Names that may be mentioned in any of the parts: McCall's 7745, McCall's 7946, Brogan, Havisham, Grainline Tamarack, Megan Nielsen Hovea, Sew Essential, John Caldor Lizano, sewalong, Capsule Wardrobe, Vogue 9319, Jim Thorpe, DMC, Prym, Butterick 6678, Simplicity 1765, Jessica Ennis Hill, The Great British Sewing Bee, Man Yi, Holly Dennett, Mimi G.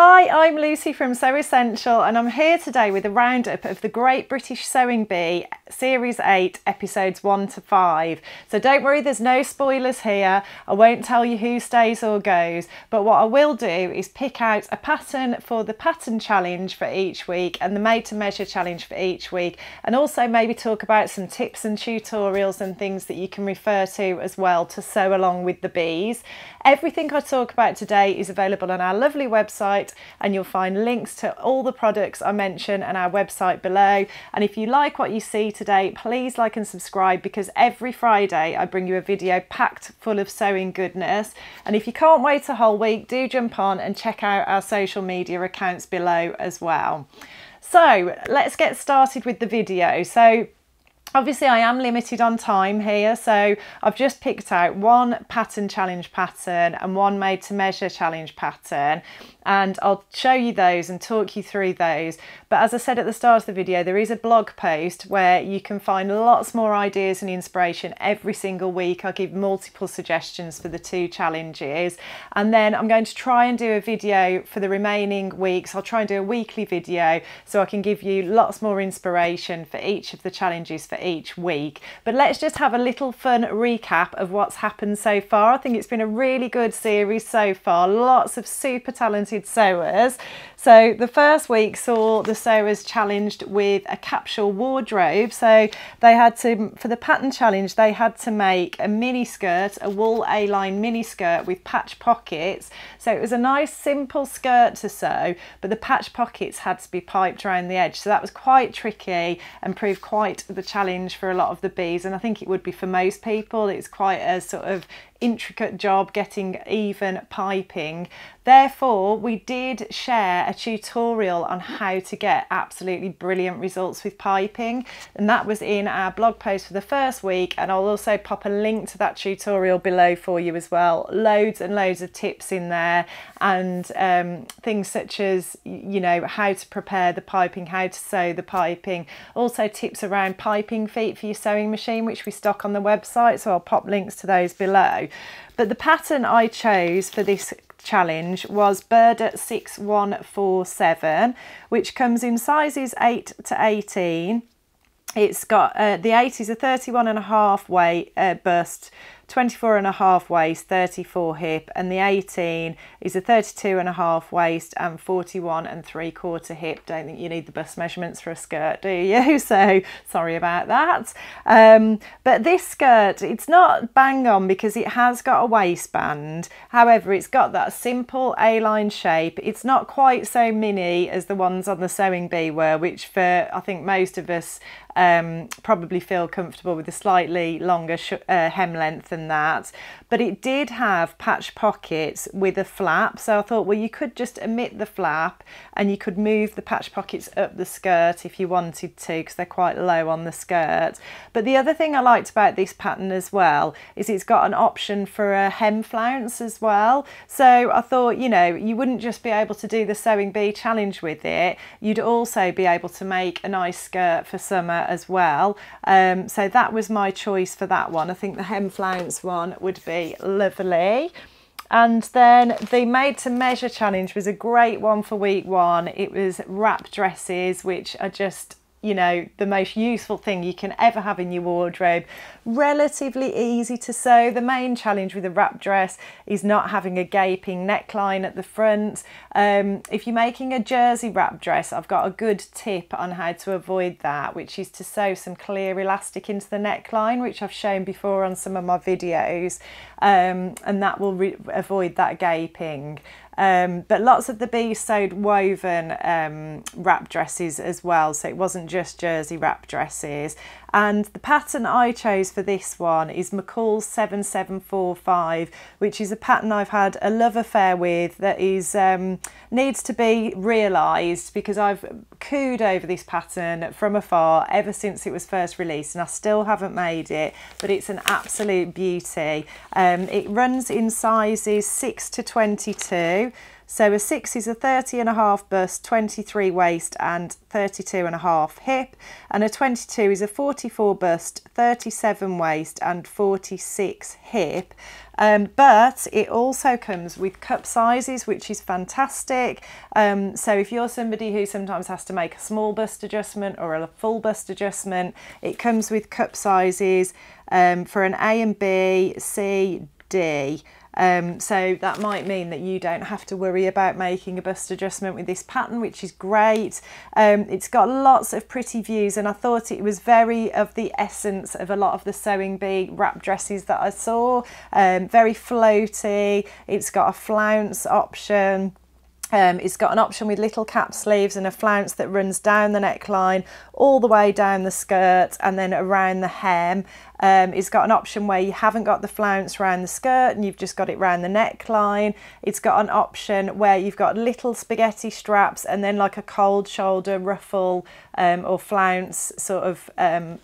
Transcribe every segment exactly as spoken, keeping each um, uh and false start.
Hi, I'm Lucy from Sew Essential and I'm here today with a roundup of The Great British Sewing Bee Series eight Episodes one to five. So don't worry, there's no spoilers here. I won't tell you who stays or goes, but what I will do is pick out a pattern for the pattern challenge for each week and the made to measure challenge for each week, and also maybe talk about some tips and tutorials and things that you can refer to as well to sew along with the bees. Everything I talk about today is available on our lovely website, and you'll find links to all the products I mention and our website below. And if you like what you see today, please like and subscribe, because every Friday I bring you a video packed full of sewing goodness. And if you can't wait a whole week, do jump on and check out our social media accounts below as well. So let's get started with the video. So obviously I am limited on time here, so I've just picked out one pattern challenge pattern and one made to measure challenge pattern, and I'll show you those and talk you through those. But as I said at the start of the video, there is a blog post where you can find lots more ideas and inspiration every single week. I give multiple suggestions for the two challenges, and then I'm going to try and do a video for the remaining weeks. I'll try and do a weekly video so I can give you lots more inspiration for each of the challenges for each week. But let's just have a little fun recap of what's happened so far. I think it's been a really good series so far, lots of super talented sewers. So the first week saw the sewers challenged with a capsule wardrobe. So they had to, for the pattern challenge, they had to make a mini skirt, a wool A-line mini skirt with patch pockets. So it was a nice simple skirt to sew, but the patch pockets had to be piped around the edge. So that was quite tricky and proved quite the challenge challenge for a lot of the bees, and I think it would be for most people. It's quite a sort of intricate job getting even piping. Therefore, we did share a tutorial on how to get absolutely brilliant results with piping, and that was in our blog post for the first week, and I'll also pop a link to that tutorial below for you as well. Loads and loads of tips in there, and um, things such as, you know, how to prepare the piping, how to sew the piping, also tips around piping feet for your sewing machine, which we stock on the website, so I'll pop links to those below. But the pattern I chose for this challenge was Bird six one four seven, which comes in sizes eight to eighteen. It's got uh, the eight is a thirty-one and a half weight uh, bust, twenty-four and a half waist, thirty-four hip, and the eighteen is a thirty-two and a half waist and forty-one and three quarter hip. Don't think you need the bust measurements for a skirt, do you? So sorry about that. Um, but this skirt, it's not bang on because it has got a waistband. However, it's got that simple A-line shape. It's not quite so mini as the ones on the Sewing Bee were, which for I think most of us um, probably feel comfortable with a slightly longer sh uh, hem length than that. But it did have patch pockets with a flap, so I thought, well, you could just omit the flap and you could move the patch pockets up the skirt if you wanted to, because they're quite low on the skirt. But the other thing I liked about this pattern as well is it's got an option for a hem flounce as well. So I thought, you know, you wouldn't just be able to do the Sewing Bee challenge with it, you'd also be able to make a nice skirt for summer as well. Um, so that was my choice for that one. I think the hem flounce one would be lovely. And then the made to measure challenge was a great one for week one. It was wrap dresses, which are just, you know, the most useful thing you can ever have in your wardrobe. Relatively easy to sew. The main challenge with a wrap dress is not having a gaping neckline at the front. Um, if you're making a jersey wrap dress, I've got a good tip on how to avoid that, which is to sew some clear elastic into the neckline, which I've shown before on some of my videos, um, and that will re- avoid that gaping. Um, but lots of the bees sewed woven um, wrap dresses as well, so it wasn't just jersey wrap dresses. And the pattern I chose for this one is McCall's seven seven four five, which is a pattern I've had a love affair with that is um, needs to be realised, because I've cooed over this pattern from afar ever since it was first released, and I still haven't made it, but it's an absolute beauty. Um, it runs in sizes six to twenty-two. So a six is a thirty and a half bust, twenty-three waist and thirty-two and a half hip, and a twenty-two is a forty-four bust, thirty-seven waist and forty-six hip. Um, but it also comes with cup sizes, which is fantastic. Um, so if you're somebody who sometimes has to make a small bust adjustment or a full bust adjustment, it comes with cup sizes um, for an A and B, C, D. Um, so that might mean that you don't have to worry about making a bust adjustment with this pattern, which is great. Um, it's got lots of pretty views, and I thought it was very of the essence of a lot of the Sewing Bee wrap dresses that I saw. Um, very floaty, it's got a flounce option. Um, it's got an option with little cap sleeves and a flounce that runs down the neckline, all the way down the skirt and then around the hem. Um, it's got an option where you haven't got the flounce around the skirt and you've just got it around the neckline. It's got an option where you've got little spaghetti straps and then like a cold shoulder ruffle um, or flounce sort of, um,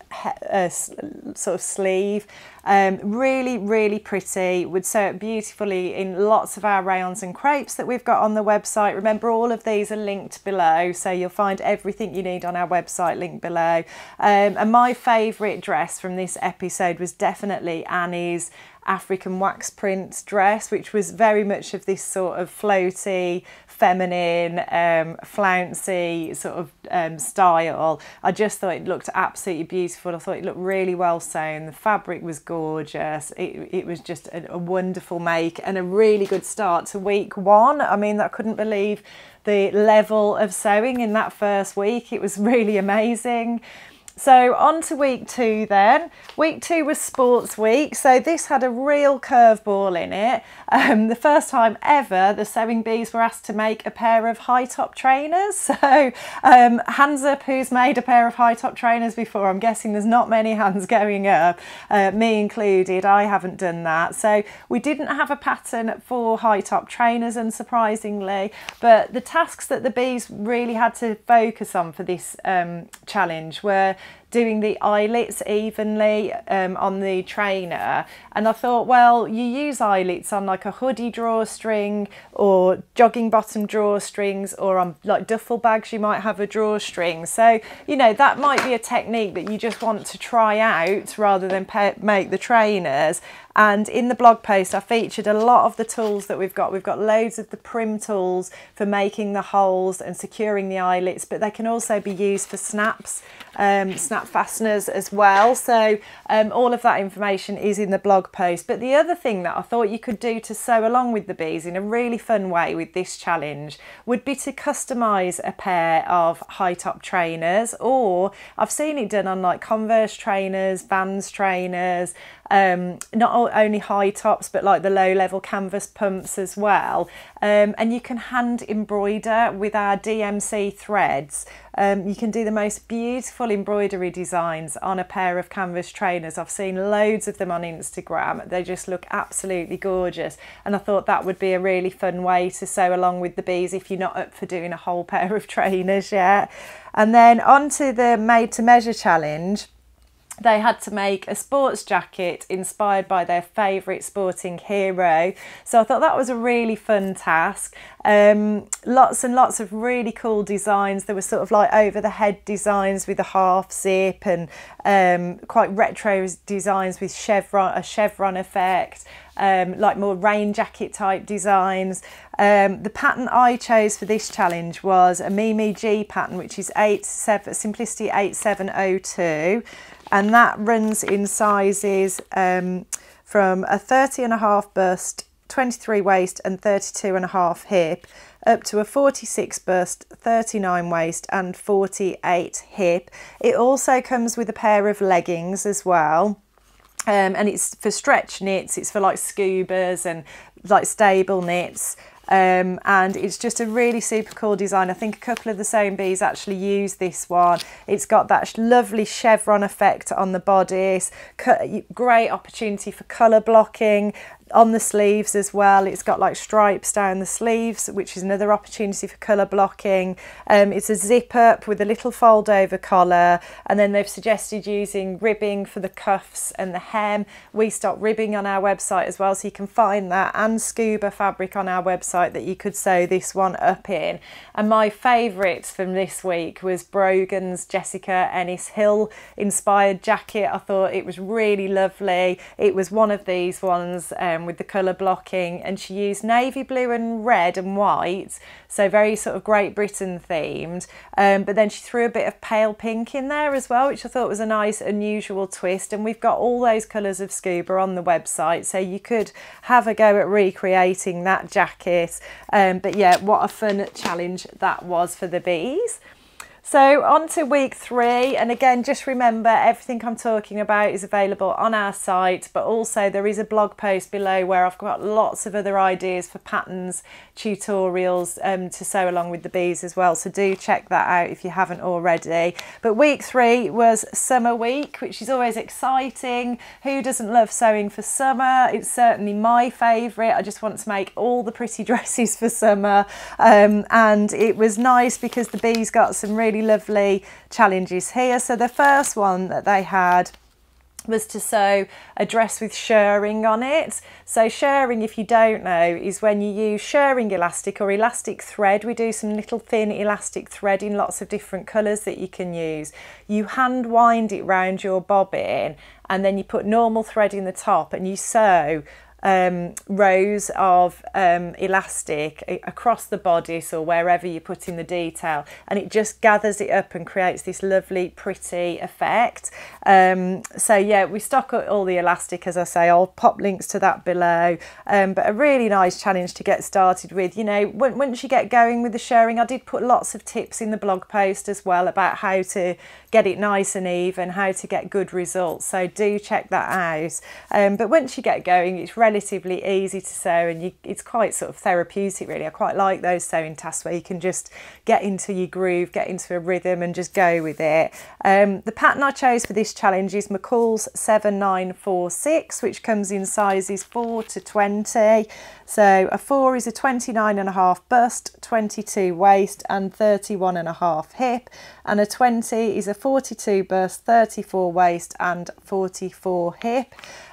uh, sort of sleeve. Um, really, really pretty. Would sew it beautifully in lots of our rayons and crepes that we've got on the website. Remember, all of these are linked below, so you'll find everything you need on our website linked below. Um, and my favourite dress from this episode was definitely Annie's African wax print dress, which was very much of this sort of floaty, feminine, um, flouncy sort of um, style. I just thought it looked absolutely beautiful. I thought it looked really well sewn. The fabric was gorgeous. It, it was just a, a wonderful make and a really good start to week one. I mean, I couldn't believe the level of sewing in that first week. It was really amazing. So on to week two then. Week two was sports week, so this had a real curveball in it. Um, the first time ever the Sewing Bees were asked to make a pair of high top trainers. So um, hands up who's made a pair of high top trainers before. I'm guessing there's not many hands going up, uh, me included. I haven't done that. So we didn't have a pattern for high top trainers, unsurprisingly, but the tasks that the bees really had to focus on for this um, challenge were doing the eyelets evenly um, on the trainer. And I thought, well, you use eyelets on like a hoodie drawstring or jogging bottom drawstrings, or on like duffel bags you might have a drawstring. So, you know, that might be a technique that you just want to try out rather than make the trainers. And in the blog post, I featured a lot of the tools that we've got. We've got loads of the Prym tools for making the holes and securing the eyelets, but they can also be used for snaps, um, snap fasteners as well. So um, all of that information is in the blog post. But the other thing that I thought you could do to sew along with the bees in a really fun way with this challenge would be to customise a pair of high top trainers, or I've seen it done on like Converse trainers, Vans trainers, um, not all only high tops but like the low level canvas pumps as well, um, and you can hand embroider with our D M C threads. Um, you can do the most beautiful embroidery designs on a pair of canvas trainers. I've seen loads of them on Instagram. They just look absolutely gorgeous, and I thought that would be a really fun way to sew along with the bees if you're not up for doing a whole pair of trainers yet. And then on to the made to measure challenge. They had to make a sports jacket inspired by their favourite sporting hero. So I thought that was a really fun task. Um, lots and lots of really cool designs. There were sort of like over the head designs with a half zip, and um, quite retro designs with chevron, a chevron effect. Um, like more rain jacket type designs. Um, the pattern I chose for this challenge was a Mimi G pattern, which is eight seven, Simplicity eight seven oh two, and that runs in sizes um, from a thirty and a half bust, twenty-three waist and thirty-two and a half hip, up to a forty-six bust, thirty-nine waist and forty-eight hip. It also comes with a pair of leggings as well. Um, and it's for stretch knits, it's for like scubas and like stable knits. Um, and it's just a really super cool design. I think a couple of the Sewing Bees actually use this one. It's got that lovely chevron effect on the bodice. Great opportunity for colour blocking. On the sleeves as well, it's got like stripes down the sleeves, which is another opportunity for colour blocking. Um, it's a zip up with a little fold over collar, and then they've suggested using ribbing for the cuffs and the hem. We stock ribbing on our website as well, so you can find that and scuba fabric on our website that you could sew this one up in. And my favourites from this week was Brogan's Jessica Ennis Hill inspired jacket. I thought it was really lovely. It was one of these ones um, with the colour blocking, and she used navy blue and red and white, so very sort of Great Britain themed, um, but then she threw a bit of pale pink in there as well, which I thought was a nice unusual twist. And we've got all those colours of scuba on the website, so you could have a go at recreating that jacket. Um, but yeah, what a fun challenge that was for the bees. So on to week three, and again, just remember everything I'm talking about is available on our site, but also there is a blog post below where I've got lots of other ideas for patterns, tutorials um, to sew along with the bees as well, so do check that out if you haven't already. But week three was summer week, which is always exciting. Who doesn't love sewing for summer? It's certainly my favourite. I just want to make all the pretty dresses for summer, um, and it was nice because the bees got some really lovely challenges here. So the first one that they had was to sew a dress with shirring on it. So shirring, if you don't know, is when you use shirring elastic or elastic thread. We do some little thin elastic thread in lots of different colours that you can use. You hand wind it round your bobbin, and then you put normal thread in the top, and you sew Um, rows of um, elastic across the bodice or wherever you put in the detail, and it just gathers it up and creates this lovely pretty effect. Um, so yeah, we stock all the elastic, as I say. I'll pop links to that below, um, but a really nice challenge to get started with. You know, once you get going with the shirring, I did put lots of tips in the blog post as well about how to get it nice and even, how to get good results, so do check that out. Um, but once you get going, it's really relatively easy to sew, and you, it's quite sort of therapeutic really. I quite like those sewing tasks where you can just get into your groove, get into a rhythm and just go with it. Um, the pattern I chose for this challenge is McCall's seven nine four six, which comes in sizes four to twenty. So a four is a twenty-nine and a half bust, twenty-two waist and thirty-one and a half hip, and a twenty is a forty-two bust, thirty-four waist and forty-four hip.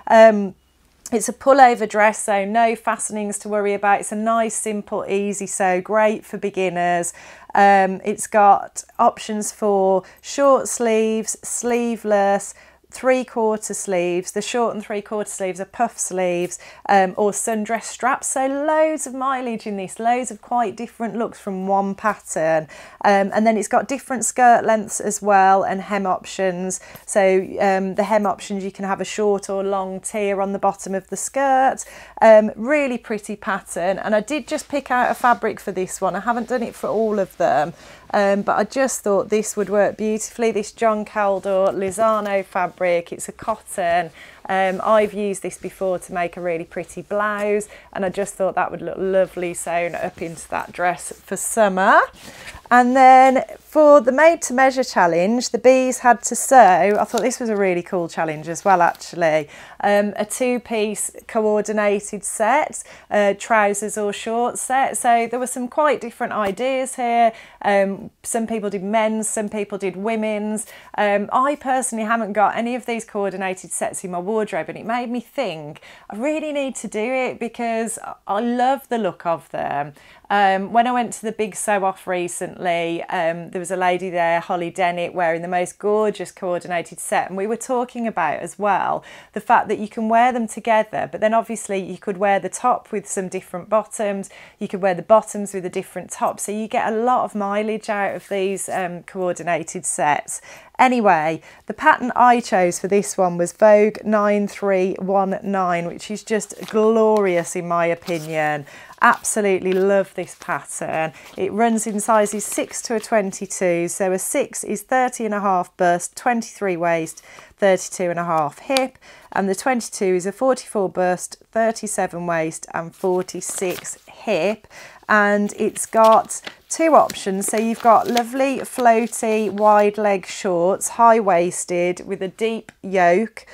Um, It's a pullover dress, so no fastenings to worry about. It's a nice, simple, easy sew, great for beginners. Um, it's got options for short sleeves, sleeveless, three-quarter sleeves. The short and three-quarter sleeves are puff sleeves, um, or sundress straps. So loads of mileage in this, loads of quite different looks from one pattern. Um, and then it's got different skirt lengths as well, and hem options. So um, the hem options, you can have a short or long tier on the bottom of the skirt. Um, really pretty pattern. And I did just pick out a fabric for this one. I haven't done it for all of them. Um, but I just thought this would work beautifully, this John Caldor Lizano fabric. It's a cotton. Um, I've used this before to make a really pretty blouse, and I just thought that would look lovely sewn up into that dress for summer. And then for the made to measure challenge, the bees had to sew, I thought this was a really cool challenge as well actually, um, a two-piece coordinated set, uh, trousers or shorts set. So there were some quite different ideas here. Um, some people did men's, some people did women's. Um, I personally haven't got any of these coordinated sets in my wardrobe, and it made me think I really need to do it because I love the look of them. Um, when I went to the big sew-off recently, um, there was a lady there, Holly Dennett, wearing the most gorgeous coordinated set, and we were talking about as well the fact that you can wear them together, but then obviously you could wear the top with some different bottoms, you could wear the bottoms with a different top, so you get a lot of mileage out of these um, coordinated sets. Anyway, the pattern I chose for this one was Vogue nine three one nine, which is just glorious in my opinion. Absolutely love this pattern. It runs in sizes six to a twenty-two, so a six is thirty and a half bust, twenty-three waist, thirty-two and a half hip, and the twenty-two is a forty-four bust, thirty-seven waist and forty-six hip. And it's got two options, so you've got lovely floaty wide leg shorts, high waisted with a deep yoke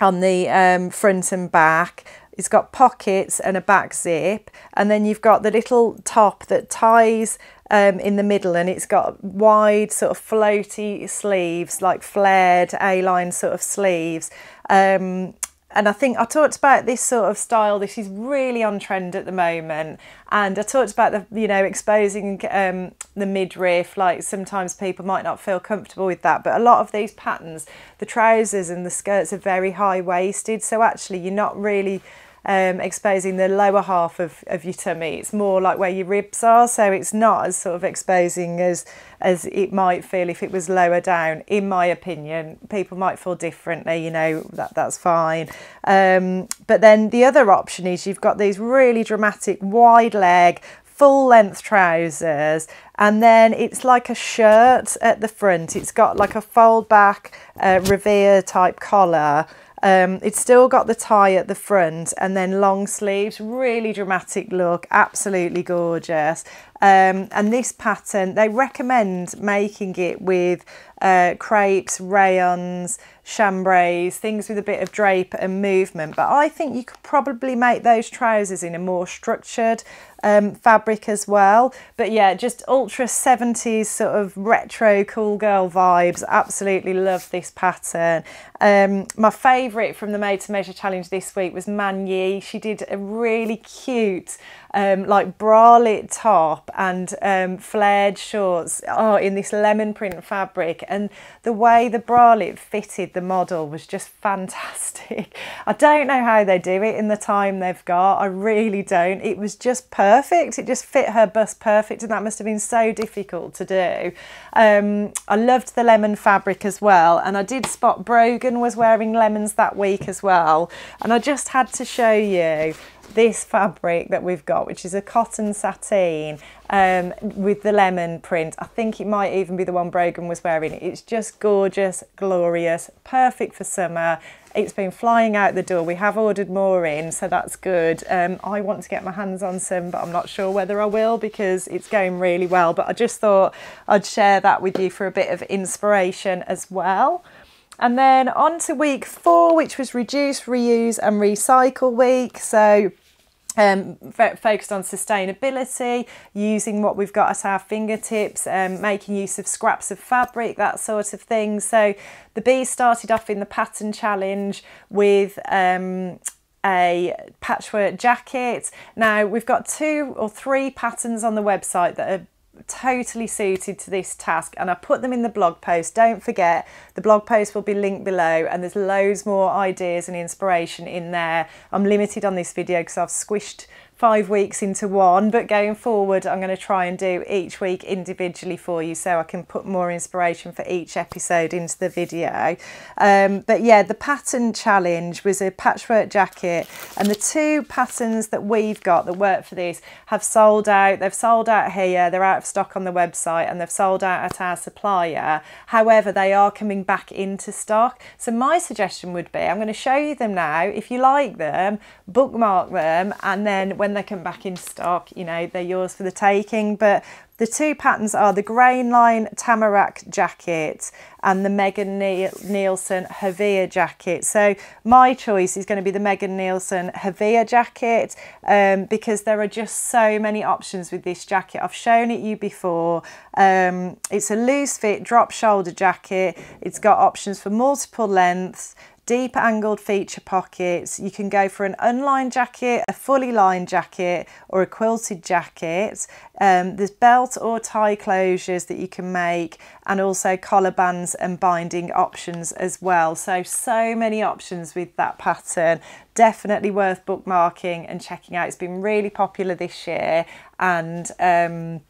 on the um, front and back. It's got pockets and a back zip, and then you've got the little top that ties um, in the middle, and it's got wide sort of floaty sleeves, like flared A-line sort of sleeves. Um, And I think I talked about this sort of style. This is really on trend at the moment. And I talked about the, you know, exposing um, the midriff. Like sometimes people might not feel comfortable with that, but a lot of these patterns, the trousers and the skirts are very high waisted. So actually you're not really um, exposing the lower half of, of your tummy. It's more like where your ribs are. So it's not as sort of exposing as, as it might feel if it was lower down, in my opinion. People might feel differently, you know, that that's fine. Um, but then the other option is you've got these really dramatic wide leg, full length trousers, and then it's like a shirt at the front. It's got like a fold back, uh, revere type collar. Um, it's still got the tie at the front, and then long sleeves, really dramatic look, absolutely gorgeous. Um, and this pattern, they recommend making it with uh, crepes, rayons, chambrays, things with a bit of drape and movement. But I think you could probably make those trousers in a more structured um, fabric as well. But yeah, just ultra seventies sort of retro cool girl vibes. Absolutely love this pattern. Um, my favourite from the Made to Measure challenge this week was Man Yi. She did a really cute um, like bralette top and um, flared shorts, oh, in this lemon print fabric, and the way the bralette fitted the model was just fantastic. I don't know how they do it in the time they've got, I really don't. It was just perfect, it just fit her bust perfect, and that must have been so difficult to do. Um, I loved the lemon fabric as well, and I did spot Brogan was wearing lemons that week as well, and I just had to show you this fabric that we've got, which is a cotton sateen um, with the lemon print. I think it might even be the one Brogan was wearing. It's just gorgeous, glorious, perfect for summer. It's been flying out the door. We have ordered more in, so that's good. Um, I want to get my hands on some, but I'm not sure whether I will because it's going really well. But I just thought I'd share that with you for a bit of inspiration as well. And then on to week four, which was reduce, reuse and recycle week. So um, focused on sustainability, using what we've got at our fingertips, um, making use of scraps of fabric, that sort of thing. So the bees started off in the pattern challenge with um, a patchwork jacket. Now we've got two or three patterns on the website that are totally suited to this task, and I put them in the blog post. Don't forget, the blog post will be linked below, and there's loads more ideas and inspiration in there. I'm limited on this video because I've squished five weeks into one, but going forward I'm going to try and do each week individually for you so I can put more inspiration for each episode into the video. Um, but yeah, the pattern challenge was a patchwork jacket, and the two patterns that we've got that work for this have sold out. They've sold out here, they're out of stock on the website, and they've sold out at our supplier. However, they are coming back into stock. So my suggestion would be, I'm going to show you them now. If you like them, bookmark them, and then when When they come back in stock, you know, they're yours for the taking. But the two patterns are the Grainline Tamarack jacket and the Megan Nielsen Hovea jacket. So my choice is going to be the Megan Nielsen Hovea jacket um, because there are just so many options with this jacket. I've shown it you before. Um, it's a loose fit drop shoulder jacket. It's got options for multiple lengths, deep angled feature pockets. You can go for an unlined jacket, a fully lined jacket, or a quilted jacket. Um, there's belt or tie closures that you can make, and also collar bands and binding options as well. So, so many options with that pattern. Definitely worth bookmarking and checking out. It's been really popular this year, and um,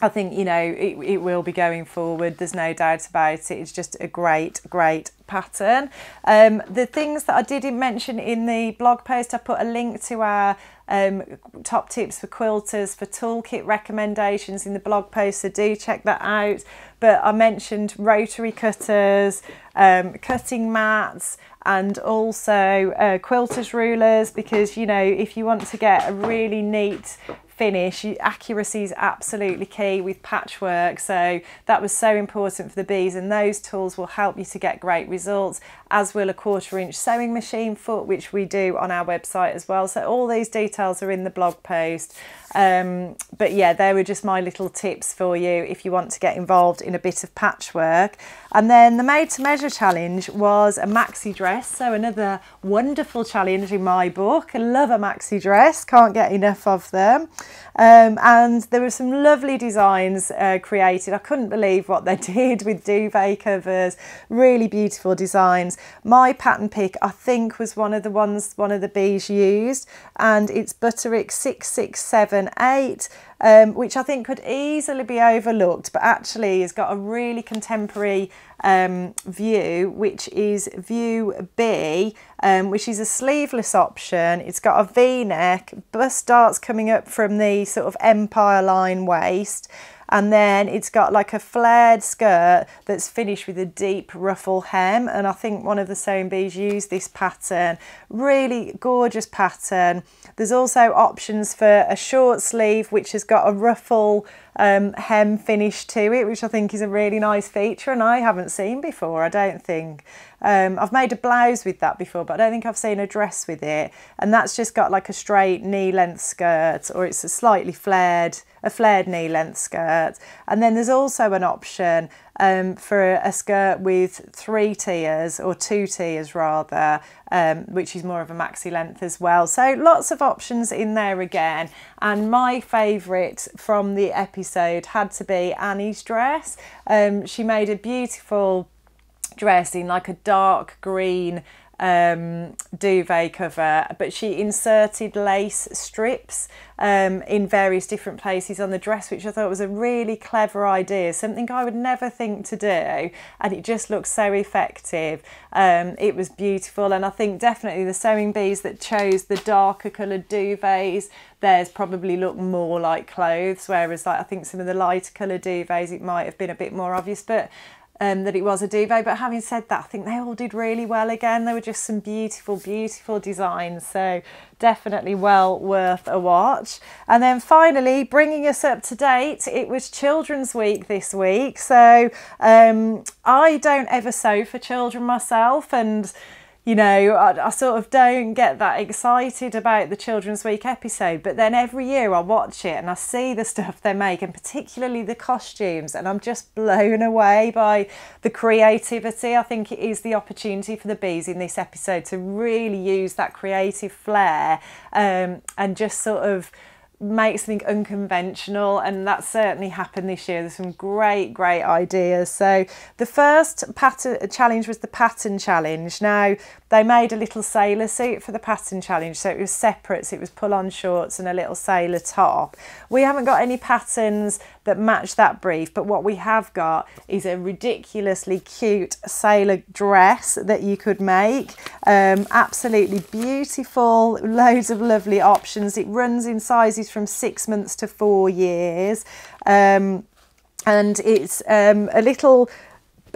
I think, you know, it, it will be going forward. There's no doubt about it. It's just a great, great pattern. Um, the things that I didn't mention in the blog post, I put a link to our um, top tips for quilters, for toolkit recommendations in the blog post, so do check that out. But I mentioned rotary cutters, um, cutting mats, and also uh, quilters rulers, because, you know, if you want to get a really neat finish, accuracy is absolutely key with patchwork. So that was so important for the bees, and those tools will help you to get great results. as will a quarter inch sewing machine foot, which we do on our website as well. So all these details are in the blog post. Um, but yeah, they were just my little tips for you if you want to get involved in a bit of patchwork. And then the made to measure challenge was a maxi dress. So another wonderful challenge in my book. I love a maxi dress, can't get enough of them. Um, and there were some lovely designs uh, created. I couldn't believe what they did with duvet covers, really beautiful designs. My pattern pick, I think, was one of the ones one of the bees used, and it's Butterick six six seven eight, um, which I think could easily be overlooked, but actually has got a really contemporary um, view, which is view B, um, which is a sleeveless option. It's got a V-neck, bust darts coming up from the sort of empire line waist, and then it's got like a flared skirt that's finished with a deep ruffle hem. And I think one of the Sewing Bees used this pattern. Really gorgeous pattern. There's also options for a short sleeve, which has got a ruffle um, hem finish to it, which I think is a really nice feature and I haven't seen before, I don't think. Um, I've made a blouse with that before, but I don't think I've seen a dress with it. And that's just got like a straight knee-length skirt, or it's a slightly flared, a flared knee-length skirt. And then there's also an option um, for a skirt with three tiers, or two tiers rather, um, which is more of a maxi length as well. So lots of options in there again. And my favourite from the episode had to be Annie's dress. Um, she made a beautiful dress in like a dark green um, duvet cover, but she inserted lace strips um, in various different places on the dress, which I thought was a really clever idea, something I would never think to do, and it just looks so effective. Um, it was beautiful, and I think definitely the Sewing Bees that chose the darker coloured duvets, theirs probably look more like clothes, whereas like I think some of the lighter coloured duvets it might have been a bit more obvious, but Um, that it was a duvet. But having said that, I think they all did really well again. They were just some beautiful, beautiful designs. So definitely well worth a watch. And then finally, bringing us up to date, it was Children's Week this week. So um, I don't ever sew for children myself, and you know, I, I sort of don't get that excited about the Children's Week episode, but then every year I watch it and I see the stuff they make, and particularly the costumes, and I'm just blown away by the creativity. I think it is the opportunity for the bees in this episode to really use that creative flair um, and just sort of make something unconventional, and that certainly happened this year. There's some great great ideas. So the first pattern challenge was the pattern challenge. Now they made a little sailor suit for the pattern challenge, so it was separate, so it was pull-on shorts and a little sailor top. We haven't got any patterns that match that brief, but what we have got is a ridiculously cute sailor dress that you could make. Um, absolutely beautiful, loads of lovely options. It runs in sizes from six months to four years, um, and it's um, a little,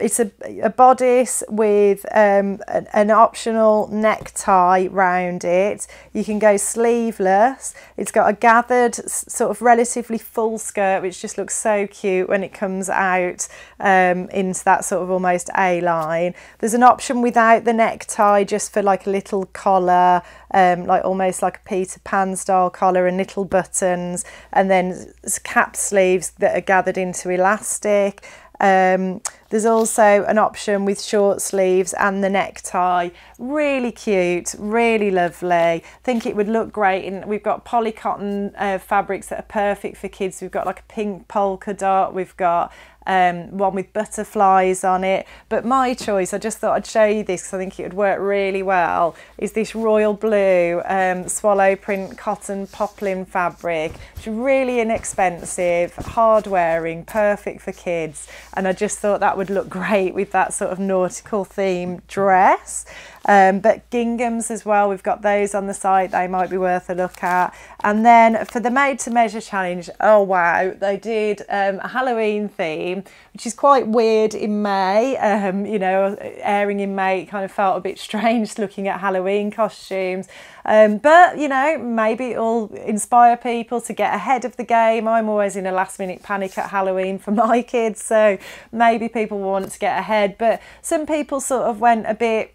it's a, a bodice with um, an, an optional necktie round it. You can go sleeveless. It's got a gathered sort of relatively full skirt, which just looks so cute when it comes out um, into that sort of almost A-line. There's an option without the necktie, just for like a little collar, um, like almost like a Peter Pan style collar, and little buttons, and then cap sleeves that are gathered into elastic. Um, there's also an option with short sleeves and the necktie. Really cute, really lovely. I think it would look great, and we've got poly cotton uh, fabrics that are perfect for kids. We've got like a pink polka dot, we've got Um, one with butterflies on it, but my choice, I just thought I'd show you this because I think it would work really well, is this royal blue um, swallow print cotton poplin fabric. It's really inexpensive, hard wearing, perfect for kids, and I just thought that would look great with that sort of nautical theme dress. Um, but ginghams as well, we've got those on the site, they might be worth a look at. And then for the made to measure challenge, oh wow, they did um, a Halloween theme, which is quite weird in May. Um, you know, airing in May, it kind of felt a bit strange looking at Halloween costumes, um, but you know, maybe it'll inspire people to get ahead of the game. I'm always in a last minute panic at Halloween for my kids, so maybe people want to get ahead. But some people sort of went a bit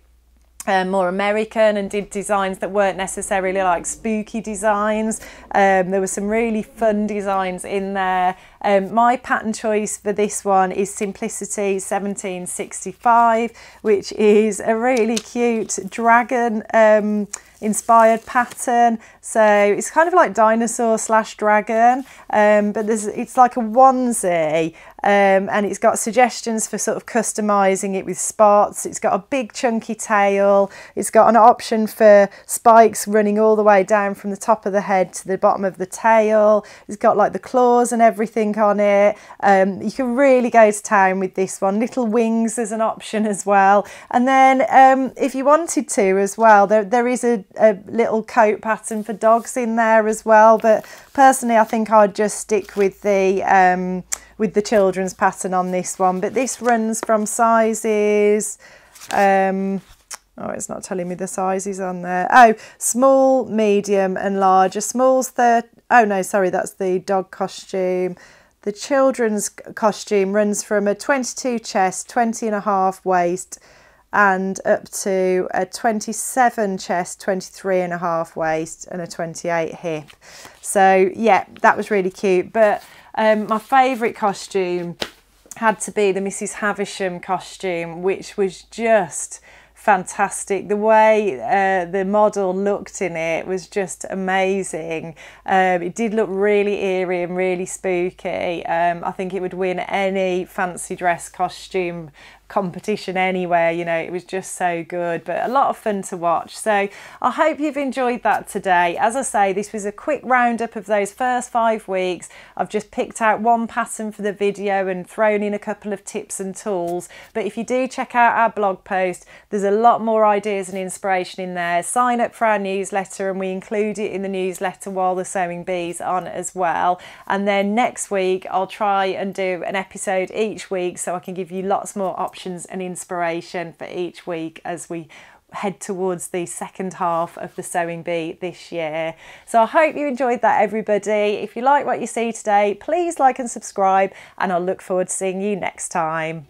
Um, more American, and did designs that weren't necessarily like spooky designs. Um, there were some really fun designs in there. Um, my pattern choice for this one is Simplicity seventeen sixty-five, which is a really cute dragon um, inspired pattern. So it's kind of like dinosaur slash dragon, um, but there's, it's like a onesie, um, and it's got suggestions for sort of customizing it with spots. It's got a big chunky tail. It's got an option for spikes running all the way down from the top of the head to the bottom of the tail. It's got like the claws and everything on it. Um, you can really go to town with this one. Little wings as an option as well. And then um, if you wanted to as well, there, there is a, a little coat pattern for dogs in there as well, but personally I think I'd just stick with the um, with the children's pattern on this one. But this runs from sizes um, oh, it's not telling me the sizes on there. Oh, small, medium and large. A small's thirty. Oh no, sorry, that's the dog costume. The children's costume runs from a twenty-two chest, twenty and a half waist, and up to a twenty-seven chest, twenty-three and a half waist, and a twenty-eight hip. So yeah, that was really cute. But um, my favourite costume had to be the Missus Havisham costume, which was just fantastic. The way uh, the model looked in it was just amazing. Um, it did look really eerie and really spooky. Um, I think it would win any fancy dress costume competition anywhere, you know. It was just so good, but a lot of fun to watch. So I hope you've enjoyed that today. As I say, this was a quick roundup of those first five weeks. I've just picked out one pattern for the video and thrown in a couple of tips and tools, but if you do check out our blog post, there's a lot more ideas and inspiration in there. Sign up for our newsletter, and we include it in the newsletter while the Sewing Bee's on as well. And then next week I'll try and do an episode each week, so I can give you lots more options and inspiration for each week as we head towards the second half of the Sewing Bee this year. So I hope you enjoyed that, everybody. If you like what you see today, please like and subscribe, and I'll look forward to seeing you next time.